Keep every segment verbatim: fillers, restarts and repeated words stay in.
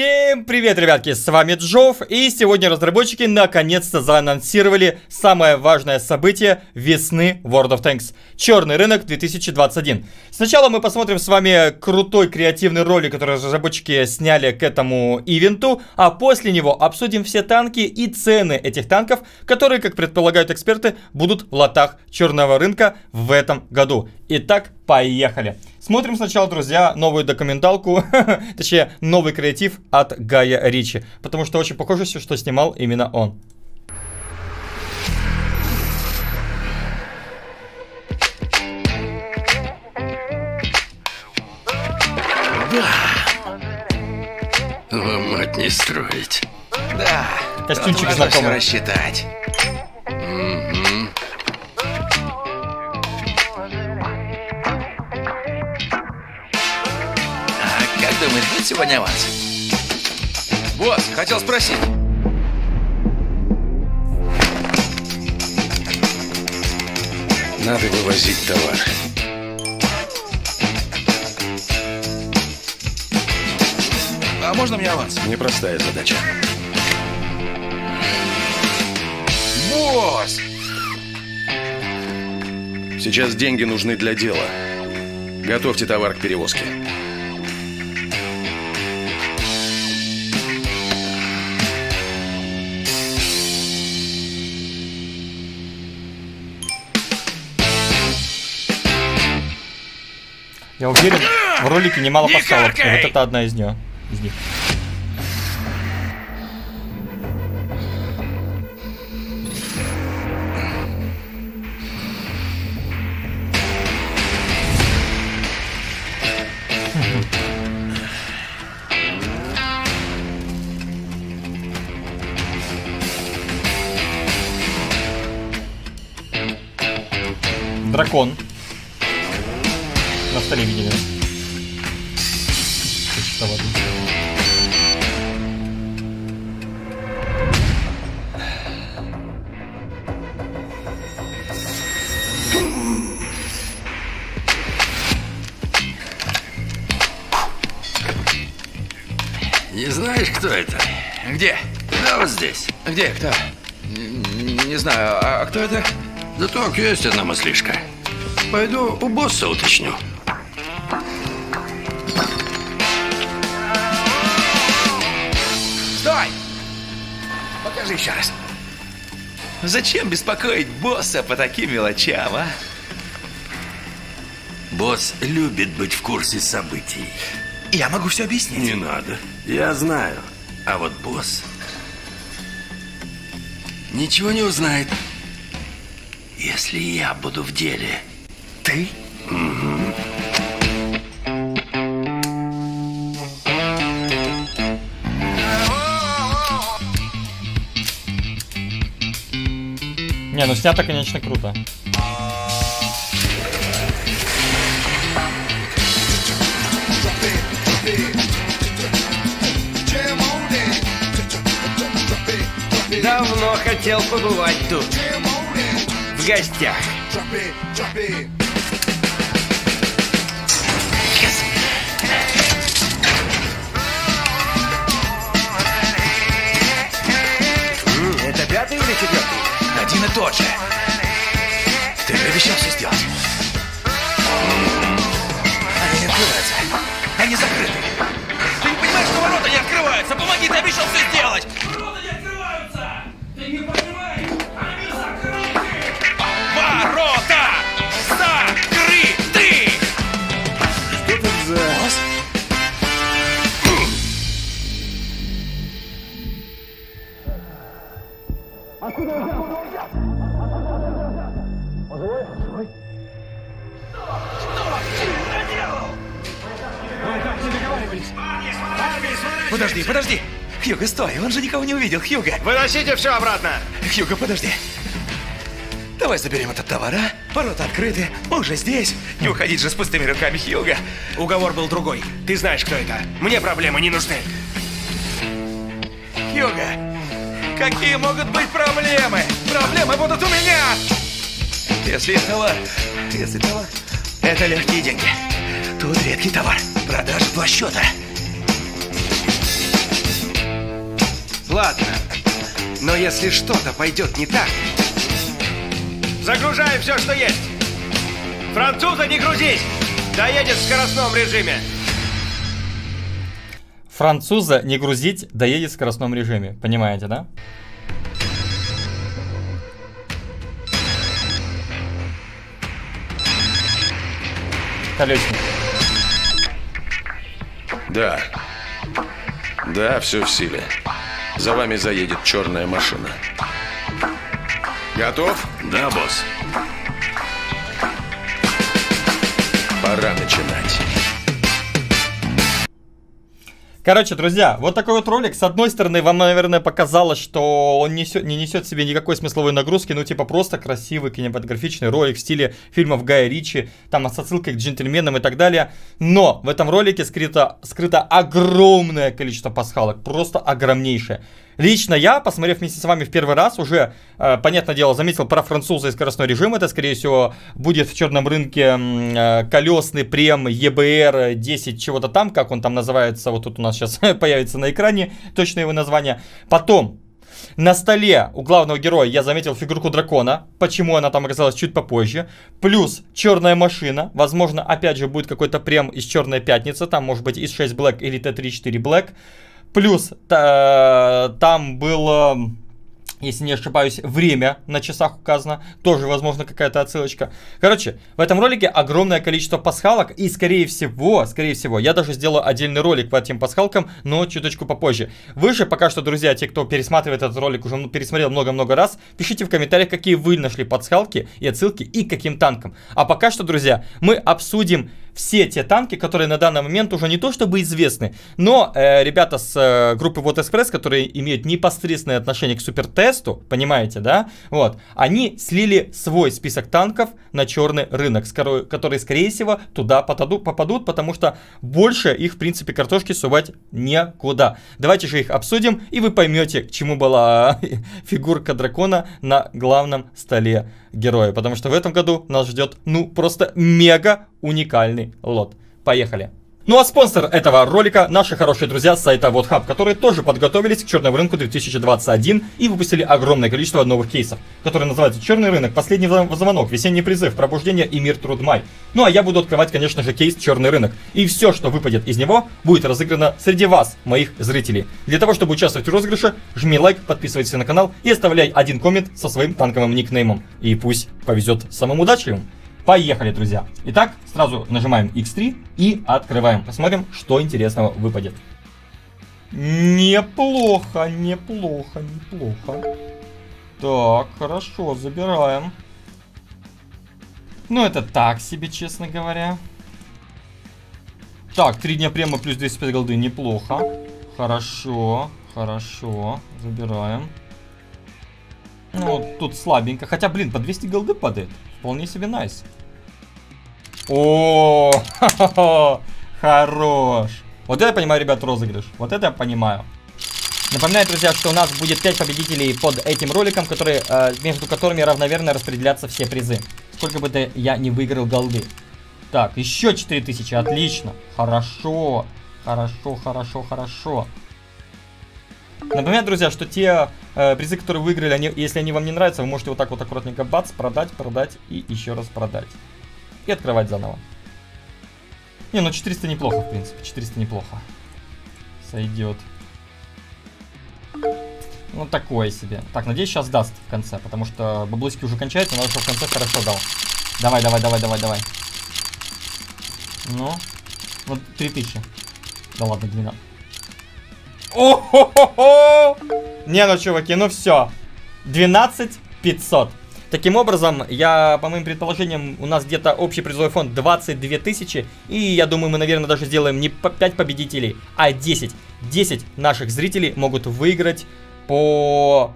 Всем привет, ребятки, с вами Джов, и сегодня разработчики наконец-то заанонсировали самое важное событие весны World of Tanks. Черный рынок две тысячи двадцать один. Сначала мы посмотрим с вами крутой креативный ролик, который разработчики сняли к этому ивенту, а после него обсудим все танки и цены этих танков, которые, как предполагают эксперты, будут в лотах черного рынка в этом году. Итак, поехали. Смотрим сначала, друзья, новую документалку, точнее, новый креатив от Гая Ричи, потому что очень похоже все, что снимал именно он. Да. Вам мать не строить. Да. Костюмчик знакомый. Рассчитать. Думаешь, будет сегодня аванс? Босс, хотел спросить. Надо вывозить товар. А можно мне аванс? Непростая задача. Босс! Сейчас деньги нужны для дела. Готовьте товар к перевозке. Я уверен, в ролике немало пасхалок. Вот это одна из нее. Из них. Дракон. На столе видели. Не знаешь, кто это? Где? Да вот здесь. Где? Кто? Не, не знаю. А кто это? Да так, есть одна мыслишка. Пойду у босса уточню. Еще раз. Зачем беспокоить босса по таким мелочам, а? Босс любит быть в курсе событий. Я могу все объяснить. Не надо. Я знаю. А вот босс ничего не узнает, если я буду в деле. Ты? Угу. Не, ну снято, конечно, круто. Давно хотел побывать тут, в гостях. Это пятый или четвертый? Один и тот же. Ты обещал все сделать. Они не открываются. Они закрыты. Ты не понимаешь, что ворота не открываются? Помоги, ты обещал все сделать. Ворота не открываются. Ты не понимаешь? Они закрыты. Ворота закрыты. Что тут за... Откуда он взял? Подожди, подожди! Хьюго, стой! Он же никого не увидел, Хьюго! Выносите все обратно! Хьюго, подожди! Давай заберем этот товар, а? Ворота открыты, мы уже здесь! Не уходить же с пустыми руками, Хьюго! Уговор был другой, ты знаешь, кто это! Мне проблемы не нужны! Хьюго! Какие могут быть проблемы? Проблемы будут у меня! Если товар... Если товар... Это легкие деньги. Тут редкий товар. Продажа два счета. ладно. Но если что-то пойдет не так... Загружаю все, что есть. Француза, не грузись! Доедет в скоростном режиме. Француза, не грузить, доедет в скоростном режиме. Понимаете, да? Колесник. Да. Да, все в силе. За вами заедет черная машина. Готов? Да, босс. Пора начинать. Короче, друзья, вот такой вот ролик. С одной стороны, вам, наверное, показалось, что он несет, не несет в себе никакой смысловой нагрузки. Ну, типа, просто красивый кинематографичный ролик в стиле фильмов Гая Ричи. Там, с отсылкой к джентльменам и так далее. Но в этом ролике скрыто, скрыто огромное количество пасхалок. Просто огромнейшее. Лично я, посмотрев вместе с вами в первый раз, уже, э, понятное дело, заметил про француза и скоростной режим. Это, скорее всего, будет в черном рынке э, колесный прем Е Б Р десять чего-то там, как он там называется. Вот тут у нас сейчас появится на экране точное его название. Потом, на столе у главного героя я заметил фигурку дракона. Почему она там оказалась чуть попозже. Плюс черная машина. Возможно, опять же, будет какой-то прем из черной пятницы. Там, может быть, ИС шесть Black или Т тридцать четыре Black. Плюс та, там было, если не ошибаюсь, время на часах указано. Тоже, возможно, какая-то отсылочка. Короче, в этом ролике огромное количество пасхалок. И, скорее всего, скорее всего, я даже сделаю отдельный ролик по этим пасхалкам, но чуточку попозже. Вы же пока что, друзья, те, кто пересматривает этот ролик, уже пересмотрел много-много раз, пишите в комментариях, какие вы нашли пасхалки и отсылки и к каким танкам. А пока что, друзья, мы обсудим... все те танки, которые на данный момент уже не то чтобы известны, но э, ребята с э, группы WotExpress, которые имеют непосредственное отношение к супертесту, понимаете, да? Вот. Они слили свой список танков на черный рынок, которые, скорее всего, туда попадут, потому что больше их, в принципе, картошки сувать некуда. Давайте же их обсудим, и вы поймете, к чему была фигурка дракона на главном столе героя. Потому что в этом году нас ждет, ну, просто мега уникальный лот. Поехали. Ну а спонсор этого ролика — наши хорошие друзья с сайта WotHub, которые тоже подготовились к черному рынку две тысячи двадцать один и выпустили огромное количество новых кейсов, которые называются «Черный рынок», «Последний звонок», «Весенний призыв», «Пробуждение» и «Мир труд май». Ну а я буду открывать, конечно же, кейс «Черный рынок». И все, что выпадет из него, будет разыграно среди вас, моих зрителей. Для того, чтобы участвовать в розыгрыше, жми лайк, подписывайся на канал и оставляй один коммент со своим танковым никнеймом. И пусть повезет самым удачливым. Поехали, друзья. Итак, сразу нажимаем икс три и открываем. Посмотрим, что интересного выпадет. Неплохо, неплохо, неплохо. Так, хорошо, забираем. Ну, это так себе, честно говоря. Так, три дня према плюс двести пять голды, неплохо. Хорошо, хорошо, забираем. Ну, вот тут слабенько. Хотя, блин, по двести голды падает. Вполне себе найс. О, ха-ха-ха, хорош. Вот это я понимаю, ребят, розыгрыш. Вот это я понимаю. Напоминаю, друзья, что у нас будет пять победителей под этим роликом, которые, между которыми равноверно распределятся все призы. Сколько бы то я не выиграл голды. Так, еще четыре тысячи. Отлично. Хорошо. Хорошо, хорошо, хорошо. Напоминаю, друзья, что те э, призы, которые выиграли, они, если они вам не нравятся, вы можете вот так вот аккуратненько бац, продать, продать и еще раз продать. И открывать заново. Не, ну четыреста неплохо, в принципе, четыреста неплохо. Сойдет. Ну, такое себе. Так, надеюсь, сейчас даст в конце, потому что баблосики уже кончаются, но в конце хорошо дал. Давай, давай, давай, давай, давай. Ну, вот три тысячи. Да ладно, двенадцать. О-хо-хо-хо! Не, ну, чуваки, ну все. двенадцать тысяч пятьсот. Таким образом, я, по моим предположениям, у нас где-то общий призовой фонд двадцать две тысячи. И я думаю, мы, наверное, даже сделаем не по пять победителей, а десять. десять наших зрителей могут выиграть по...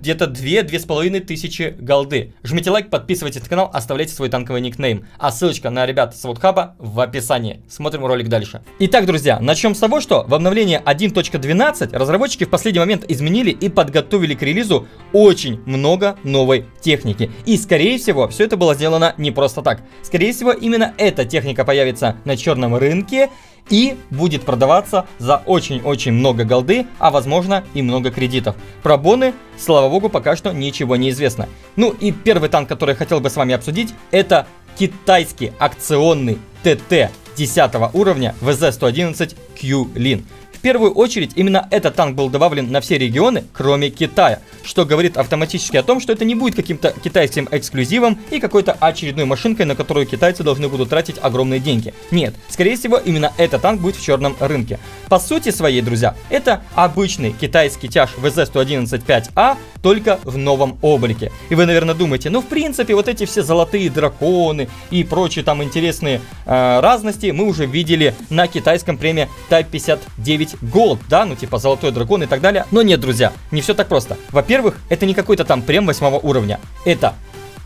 где-то две-две с половиной тысячи голды. Жмите лайк, подписывайтесь на канал, оставляйте свой танковый никнейм. А ссылочка на ребят с WotHub в описании. Смотрим ролик дальше. Итак, друзья, начнем с того, что в обновлении один точка двенадцать разработчики в последний момент изменили и подготовили к релизу очень много новой техники. И, скорее всего, все это было сделано не просто так. Скорее всего, именно эта техника появится на черном рынке. и будет продаваться за очень-очень много голды, а возможно и много кредитов. Про боны, слава богу, пока что ничего не известно. Ну и первый танк, который я хотел бы с вами обсудить, это китайский акционный ТТ десятого уровня вэ зэ сто одиннадцать Qilin. В первую очередь именно этот танк был добавлен на все регионы, кроме Китая, что говорит автоматически о том, что это не будет каким-то китайским эксклюзивом и какой-то очередной машинкой, на которую китайцы должны будут тратить огромные деньги. Нет, скорее всего, именно этот танк будет в черном рынке. По сути своей, друзья, это обычный китайский тяж вэ зэ сто одиннадцать пять а, только в новом облике. И вы, наверное, думаете, ну, в принципе, вот эти все золотые драконы и прочие там интересные э, разности мы уже видели на китайском премии тайп пятьдесят девять Голд, да, ну типа золотой дракон и так далее. Но нет, друзья, не все так просто. Во-первых, это не какой-то там прем восьмого уровня. Это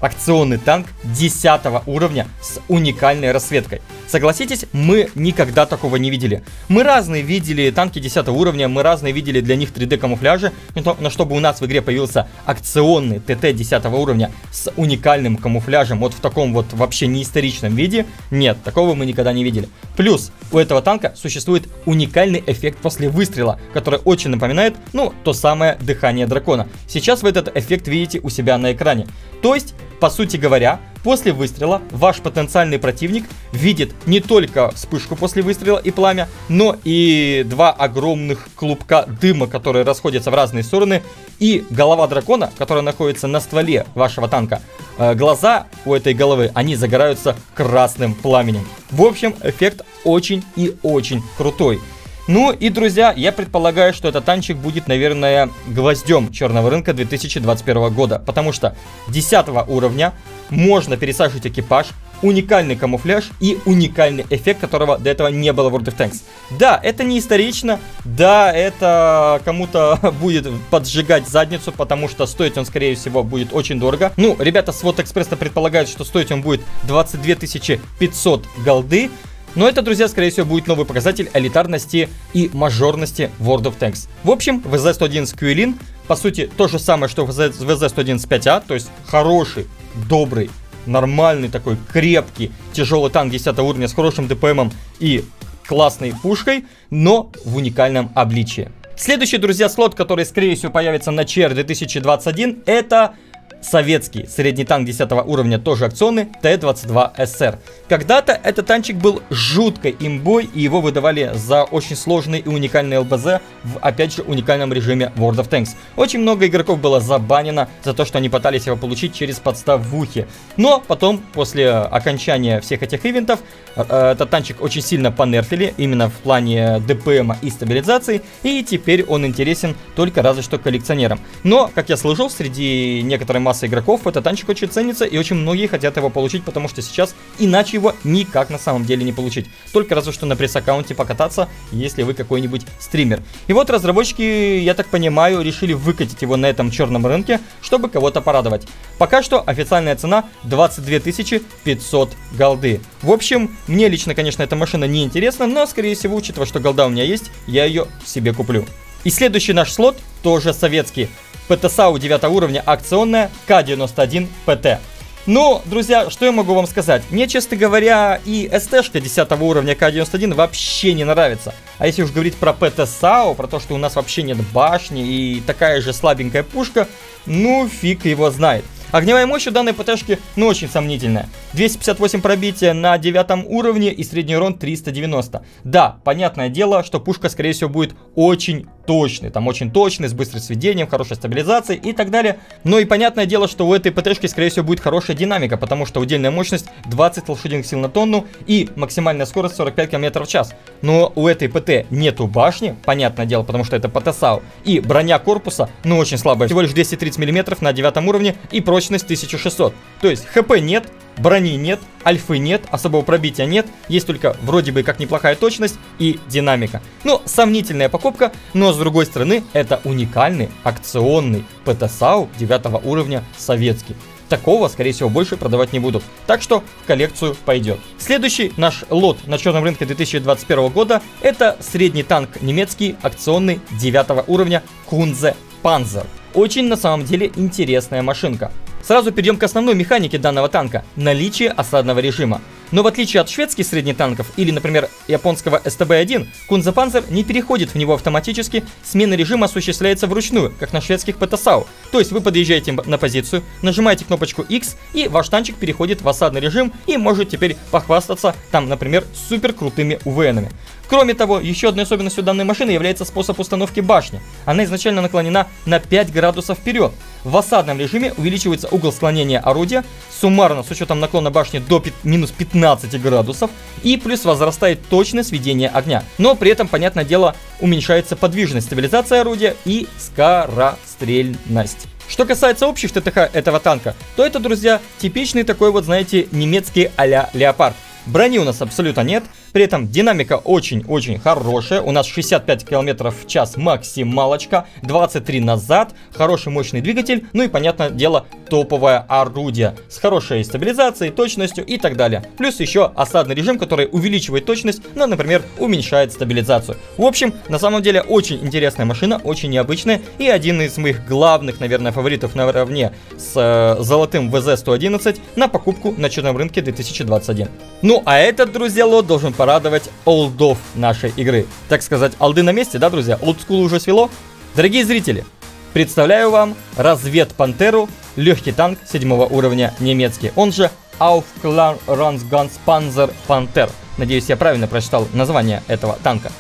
акционный танк десятого уровня с уникальной расцветкой. Согласитесь, мы никогда такого не видели. Мы разные видели танки десятого уровня, мы разные видели для них три дэ камуфляжи, но чтобы у нас в игре появился акционный ТТ десятого уровня с уникальным камуфляжем, вот в таком вот вообще неисторичном виде, нет, такого мы никогда не видели. Плюс у этого танка существует уникальный эффект после выстрела, который очень напоминает, ну, то самое дыхание дракона. Сейчас вы этот эффект видите у себя на экране. То есть, по сути говоря, после выстрела ваш потенциальный противник видит не только вспышку после выстрела и пламя, но и два огромных клубка дыма, которые расходятся в разные стороны, и голова дракона, которая находится на стволе вашего танка. Глаза у этой головы, они загораются красным пламенем. В общем, эффект очень и очень крутой. Ну и, друзья, я предполагаю, что этот танчик будет, наверное, гвоздем черного рынка две тысячи двадцать первого года. Потому что десятого уровня можно пересаживать экипаж, уникальный камуфляж и уникальный эффект, которого до этого не было в World of Tanks. Да, это не исторично, да, это кому-то будет поджигать задницу, потому что стоить он, скорее всего, будет очень дорого. Ну, ребята с WotExpress предполагают, что стоить он будет двадцать две тысячи пятьсот голды. Но это, друзья, скорее всего, будет новый показатель элитарности и мажорности World of Tanks. В общем, вэ зэ сто одиннадцать Qilin, по сути, то же самое, что вэ зэ сто одиннадцать пять а, то есть хороший, добрый, нормальный такой, крепкий, тяжелый танк десятого уровня с хорошим ДПМом и классной пушкой, но в уникальном обличии. Следующий, друзья, слот, который, скорее всего, появится на че эр две тысячи двадцать один, это... советский средний танк десятого уровня, тоже акционный, тэ двадцать два эс эр. Когда-то этот танчик был жуткой имбой, и его выдавали за очень сложный и уникальный эл бэ зэ в, опять же, уникальном режиме World of Tanks. Очень много игроков было забанено за то, что они пытались его получить через подставухи. Но потом, после окончания всех этих ивентов, этот танчик очень сильно понерфили, именно в плане ДПМа и стабилизации, и теперь он интересен только разве что коллекционерам. Но, как я слышал, среди некоторых масса игроков этот танчик очень ценится, и очень многие хотят его получить, потому что сейчас иначе его никак на самом деле не получить. Только разве что на пресс-аккаунте покататься, если вы какой-нибудь стример. И вот разработчики, я так понимаю, решили выкатить его на этом черном рынке, чтобы кого-то порадовать. Пока что официальная цена двадцать две тысячи пятьсот голды. В общем, мне лично, конечно, эта машина не интересна, но, скорее всего, учитывая, что голда у меня есть, я ее себе куплю. И следующий наш слот, тоже советский, ПТ-САУ девятого уровня, акционная, ка девяносто один пэ тэ. Ну, друзья, что я могу вам сказать? Мне, честно говоря, и СТ-шка десятого уровня ка девяносто один вообще не нравится. А если уж говорить про ПТ-САУ, про то, что у нас вообще нет башни и такая же слабенькая пушка, ну, фиг его знает. Огневая мощь у данной ПТ-шки, ну, очень сомнительная. двести пятьдесят восемь пробития на девятом уровне и средний урон триста девяносто. Да, понятное дело, что пушка, скорее всего, будет очень точный, там очень точный, с быстрым сведением, хорошей стабилизацией и так далее. Но и понятное дело, что у этой ПТ-шки, скорее всего, будет хорошая динамика, потому что удельная мощность двадцать лошадиных сил на тонну и максимальная скорость сорок пять километров в час. Но у этой ПТ нету башни, понятное дело, потому что это ПТ-САУ. И броня корпуса, ну, очень слабая, всего лишь двести тридцать миллиметров на девятом уровне и прочность тысяча шестьсот. То есть ХП нет, брони нет, альфы нет, особого пробития нет, есть только вроде бы как неплохая точность и динамика. Ну, сомнительная покупка, но с другой стороны, это уникальный акционный ПТ-САУ девятого уровня советский. Такого, скорее всего, больше продавать не будут. Так что в коллекцию пойдет. Следующий наш лот на черном рынке две тысячи двадцать первого года это средний танк немецкий, акционный девятого уровня Кунзе Панзер. Очень на самом деле интересная машинка. Сразу перейдем к основной механике данного танка – наличие осадного режима. Но в отличие от шведских среднетанков или, например, японского эс тэ бэ один, Кунзе Панзер не переходит в него автоматически, смена режима осуществляется вручную, как на шведских ПТСАУ. То есть вы подъезжаете на позицию, нажимаете кнопочку X, и ваш танчик переходит в осадный режим и может теперь похвастаться там, например, супер крутыми УВНами. Кроме того, еще одной особенностью данной машины является способ установки башни. Она изначально наклонена на пять градусов вперед. В осадном режиме увеличивается угол склонения орудия, суммарно с учетом наклона башни до минус пятнадцати градусов, и плюс возрастает точность ведения огня. Но при этом, понятное дело, уменьшается подвижность, стабилизация орудия и скорострельность. Что касается общих ТТХ этого танка, то это, друзья, типичный такой вот, знаете, немецкий а-ля Леопард. Брони у нас абсолютно нет, при этом динамика очень-очень хорошая, у нас шестьдесят пять километров в час максималочка, двадцать три назад, хороший мощный двигатель, ну и, понятное дело, топовое орудие с хорошей стабилизацией, точностью и так далее. Плюс еще осадный режим, который увеличивает точность, но, например, уменьшает стабилизацию. В общем, на самом деле, очень интересная машина, очень необычная и один из моих главных, наверное, фаворитов наравне с э, золотым вэ зэ сто одиннадцать на покупку на черном рынке две тысячи двадцать первого. Ну, а этот, друзья, лот должен порадовать олдов нашей игры. Так сказать, олды на месте, да, друзья? Олдскул уже свело? Дорогие зрители, представляю вам разведпантеру, легкий танк седьмого уровня немецкий. Он же Aufklärungsgunspanzerpanther. Надеюсь, я правильно прочитал название этого танка.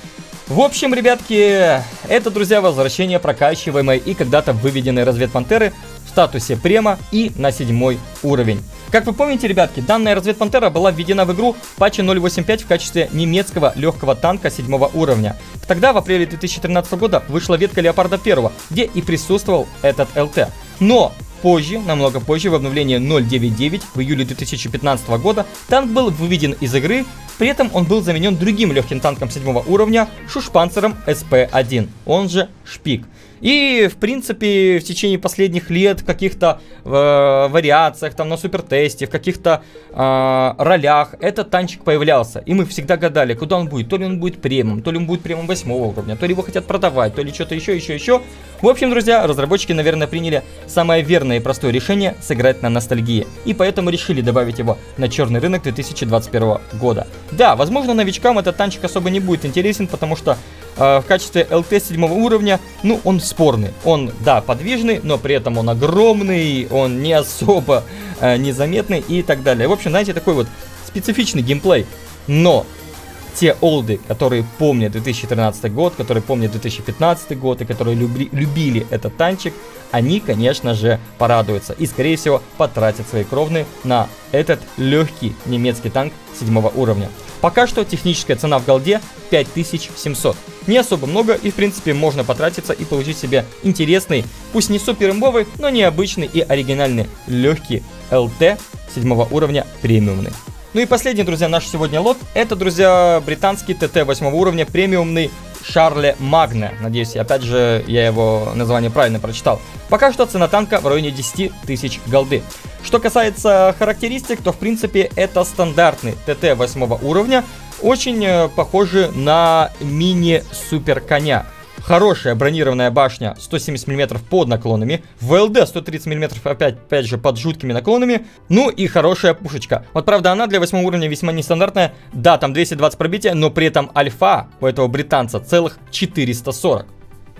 В общем, ребятки, это, друзья, возвращение прокачиваемой и когда-то выведенной разведпантеры в статусе према и на седьмой уровень. Как вы помните, ребятки, данная разведпантера была введена в игру в патче ноль восемь пять в качестве немецкого легкого танка седьмого уровня. Тогда, в апреле две тысячи тринадцатого года, вышла ветка Леопарда первого, где и присутствовал этот ЛТ. Но позже, намного позже, в обновлении ноль девять девять в июле две тысячи пятнадцатого года, танк был выведен из игры, при этом он был заменен другим легким танком седьмого уровня, Шушпанцером эс пэ один, он же Шпик. И, в принципе, в течение последних лет в каких-то э, вариациях, там на супертесте, в каких-то э, ролях этот танчик появлялся. И мы всегда гадали, куда он будет. То ли он будет премом, то ли он будет премом восьмого уровня, то ли его хотят продавать, то ли что-то еще, еще, еще. В общем, друзья, разработчики, наверное, приняли самое верное и простое решение сыграть на ностальгии. И поэтому решили добавить его на черный рынок две тысячи двадцать первого года. Да, возможно, новичкам этот танчик особо не будет интересен, потому что э, в качестве ЛТ седьмого уровня, ну, он спорный. Он, да, подвижный, но при этом он огромный, он не особо э, незаметный и так далее. В общем, знаете, такой вот специфичный геймплей. Но те олды, которые помнят две тысячи тринадцатый год, которые помнят две тысячи пятнадцатый год и которые любли, любили этот танчик, они, конечно же, порадуются и, скорее всего, потратят свои кровные на этот легкий немецкий танк седьмого уровня. Пока что техническая цена в голде пять тысяч семьсот. Не особо много и, в принципе, можно потратиться и получить себе интересный, пусть не супер имбовый, но необычный и оригинальный легкий ЛТ седьмого уровня премиумный. Ну и последний, друзья, наш сегодня лот, это, друзья, британский ТТ восьмого уровня премиумный Шарле Магне. Надеюсь, опять же, я его название правильно прочитал. Пока что цена танка в районе десяти тысяч голды. Что касается характеристик, то, в принципе, это стандартный ТТ восьмого уровня, очень похожий на мини-супер-коня. Хорошая бронированная башня сто семьдесят миллиметров под наклонами, ВЛД сто тридцать миллиметров опять, опять же под жуткими наклонами, ну и хорошая пушечка. Вот правда она для восьмого уровня весьма нестандартная, да, там двести двадцать пробития, но при этом альфа у этого британца целых четыреста сорок.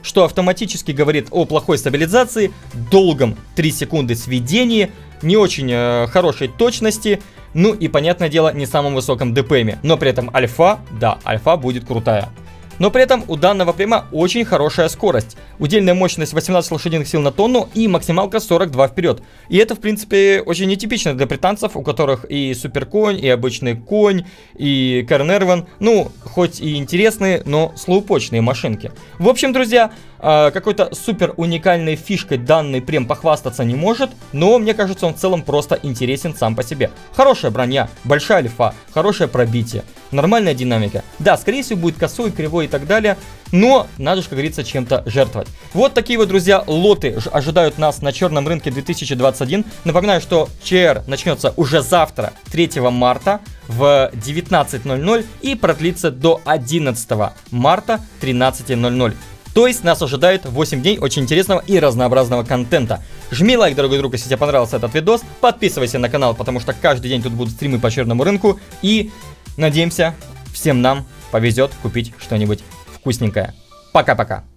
Что автоматически говорит о плохой стабилизации, долгом три секунды сведения, не очень э, хорошей точности, ну и понятное дело не самом высоком ДПМе, но при этом альфа, да, альфа будет крутая. Но при этом у данного према очень хорошая скорость. Удельная мощность восемнадцать лошадиных сил на тонну и максималка сорок два вперед. И это, в принципе, очень нетипично для британцев, у которых и суперконь, и обычный конь, и Корнерван. Ну, хоть и интересные, но слоупочные машинки. В общем, друзья, какой-то супер уникальной фишкой данный прем похвастаться не может, но мне кажется, он в целом просто интересен сам по себе. Хорошая броня, большая альфа, хорошее пробитие, нормальная динамика. Да, скорее всего, будет косой, кривой и так далее, но надо же, как говорится, чем-то жертвовать. Вот такие вот, друзья, лоты ожидают нас на черном рынке две тысячи двадцать первого. Напоминаю, что ЧР начнется уже завтра, третьего марта в девятнадцать ноль ноль и продлится до одиннадцатого марта тринадцать ноль ноль. То есть нас ожидает восемь дней очень интересного и разнообразного контента. Жми лайк, дорогой друг, если тебе понравился этот видос. Подписывайся на канал, потому что каждый день тут будут стримы по черному рынку. И надеемся, всем нам повезет купить что-нибудь вкусненькое. Пока-пока.